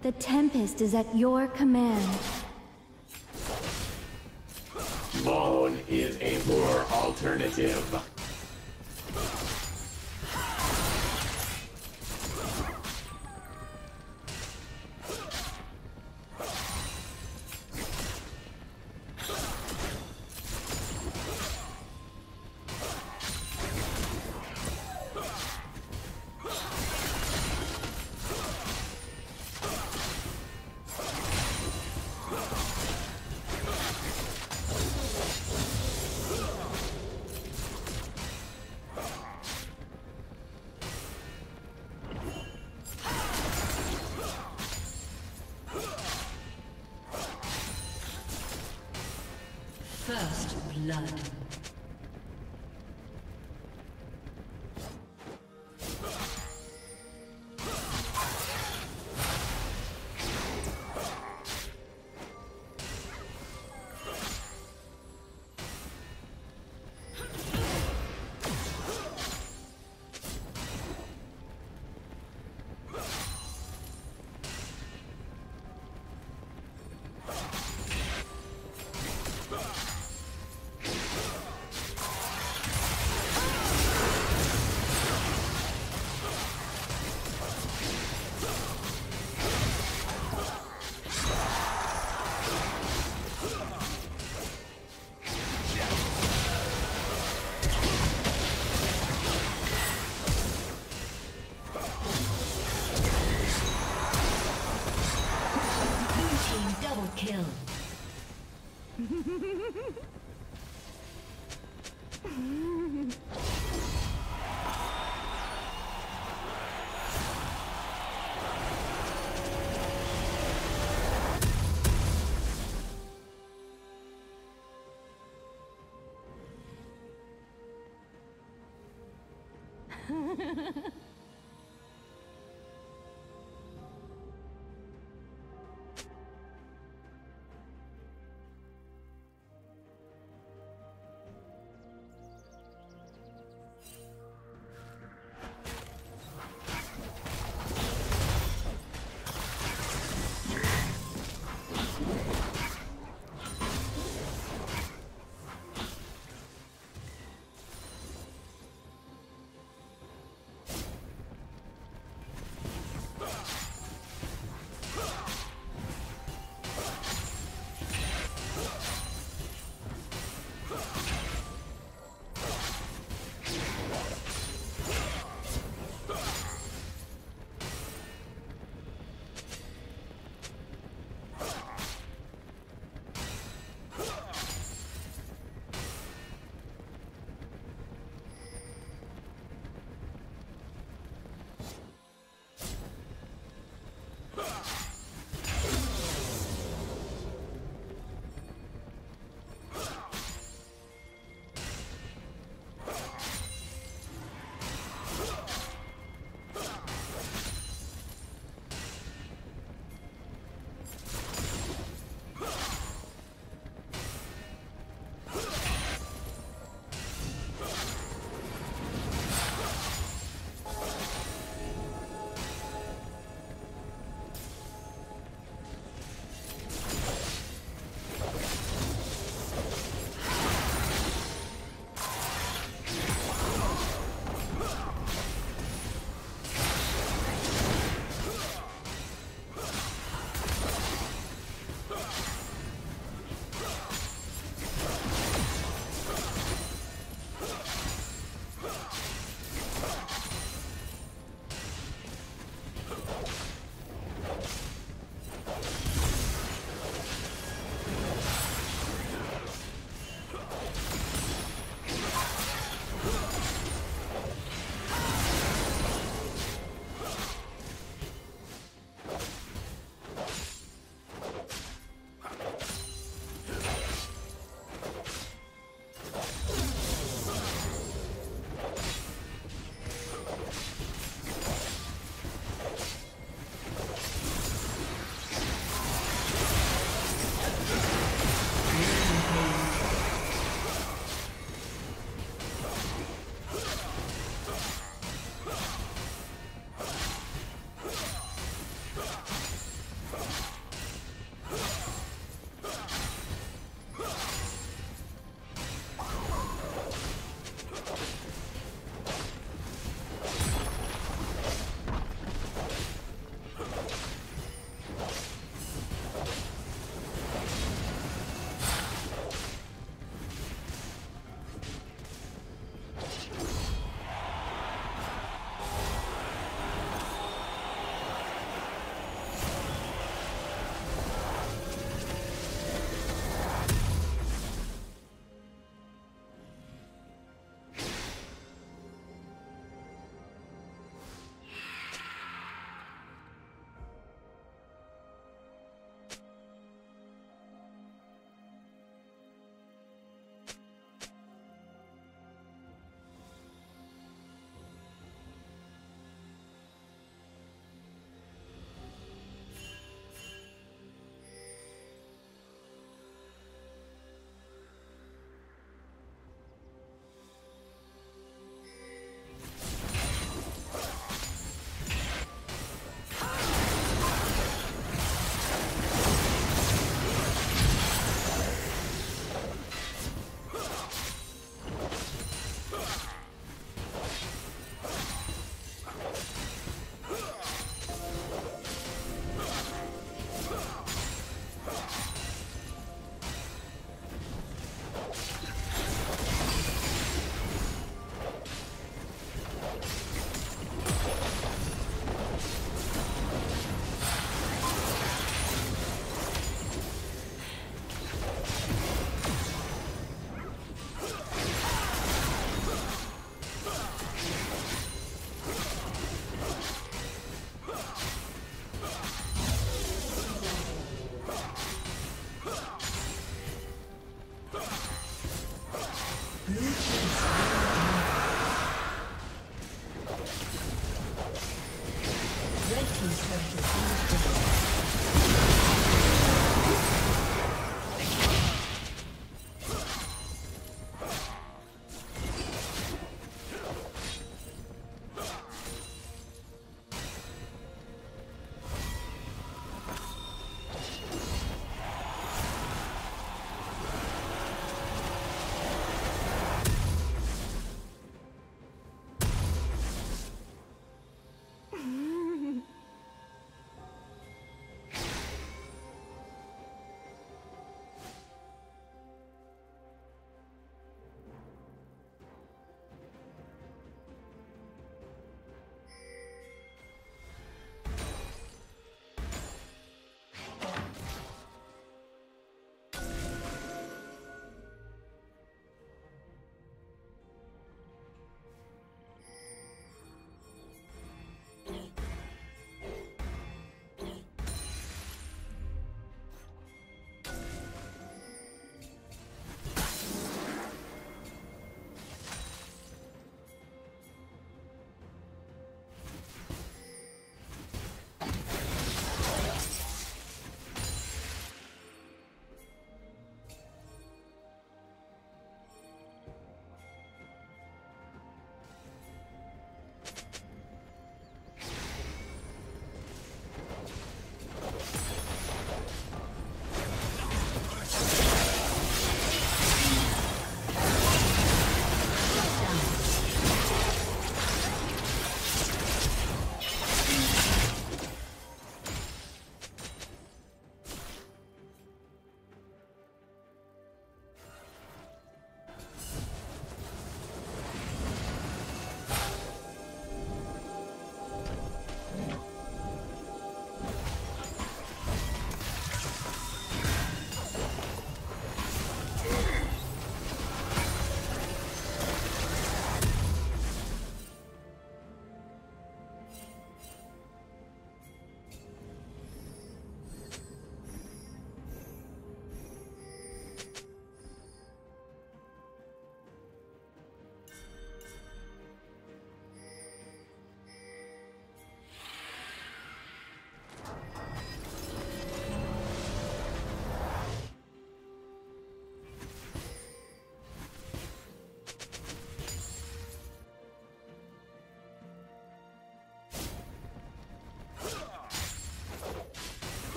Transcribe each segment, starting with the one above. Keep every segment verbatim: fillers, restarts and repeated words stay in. The Tempest is at your command. Bone is a poor alternative. First blood.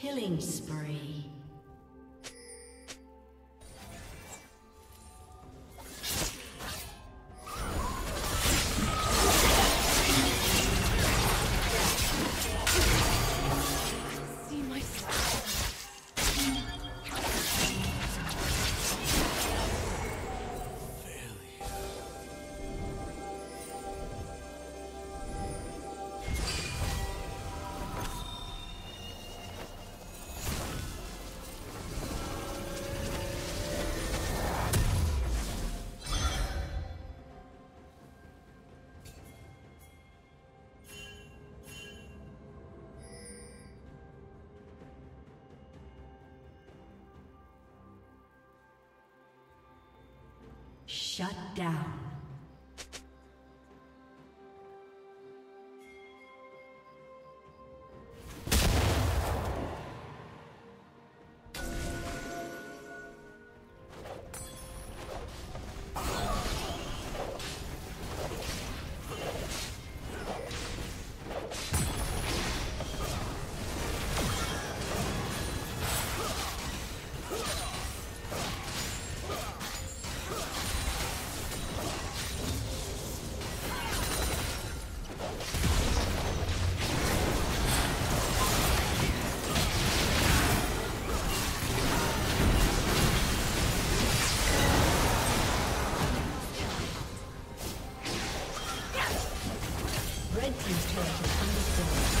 Killing spree. Shut down. team's turret has been destroyed.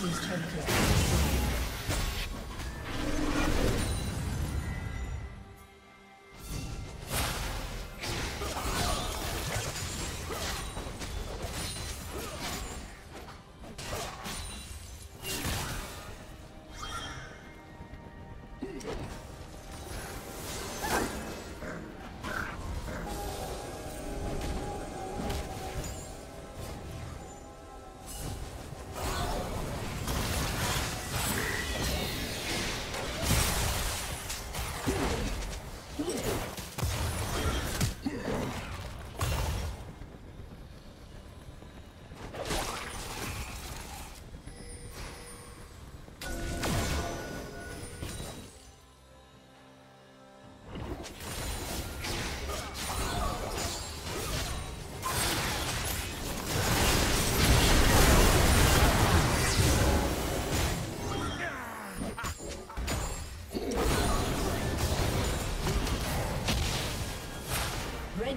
Please turn to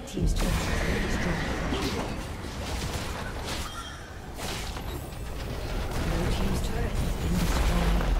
team's turret has been destroyed. Blue team's turret has been destroyed.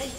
Red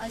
A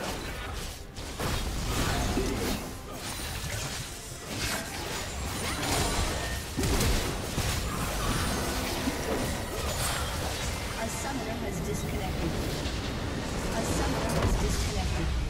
A summoner has disconnected. A summoner has disconnected.